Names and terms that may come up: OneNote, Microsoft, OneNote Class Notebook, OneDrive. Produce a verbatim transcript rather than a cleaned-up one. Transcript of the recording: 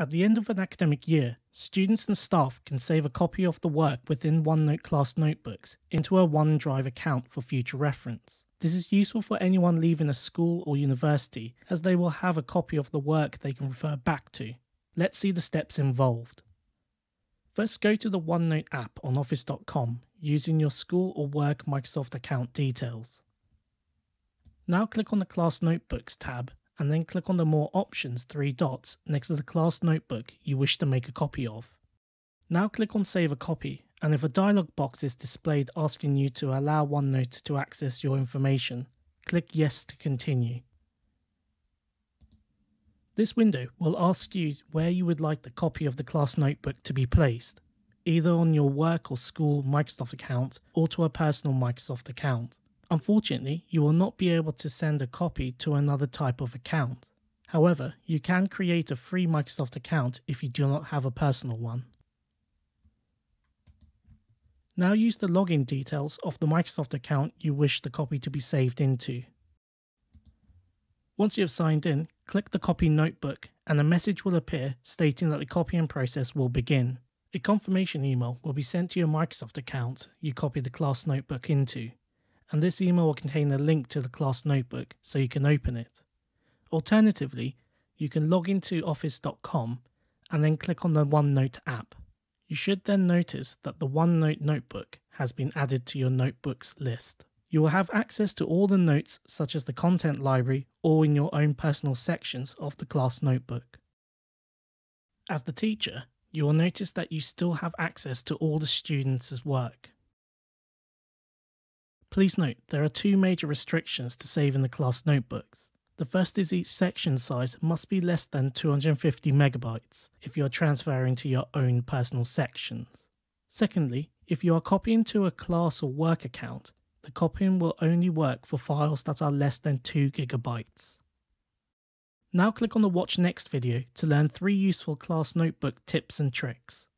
At the end of an academic year, students and staff can save a copy of the work within OneNote class notebooks into a OneDrive account for future reference. This is useful for anyone leaving a school or university, as they will have a copy of the work they can refer back to. Let's see the steps involved. First, go to the OneNote app on office dot com using your school or work Microsoft account details. Now click on the Class Notebooks tab and then click on the More Options three dots next to the class notebook you wish to make a copy of. Now click on Save a Copy, and if a dialog box is displayed asking you to allow OneNote to access your information, click Yes to continue. This window will ask you where you would like the copy of the class notebook to be placed, either on your work or school Microsoft account or to a personal Microsoft account. Unfortunately, you will not be able to send a copy to another type of account. However, you can create a free Microsoft account if you do not have a personal one. Now use the login details of the Microsoft account you wish the copy to be saved into. Once you have signed in, click the Copy Notebook and a message will appear stating that the copying process will begin. A confirmation email will be sent to your Microsoft account you copied the class notebook into, and this email will contain a link to the class notebook so you can open it. Alternatively, you can log into office dot com and then click on the OneNote app. You should then notice that the OneNote notebook has been added to your notebooks list. You will have access to all the notes such as the content library or in your own personal sections of the class notebook. As the teacher, you will notice that you still have access to all the students' work. Please note, there are two major restrictions to saving the class notebooks. The first is each section size must be less than two hundred fifty megabytes if you are transferring to your own personal sections. Secondly, if you are copying to a class or work account, the copying will only work for files that are less than two gigabytes. Now click on the Watch Next video to learn three useful class notebook tips and tricks.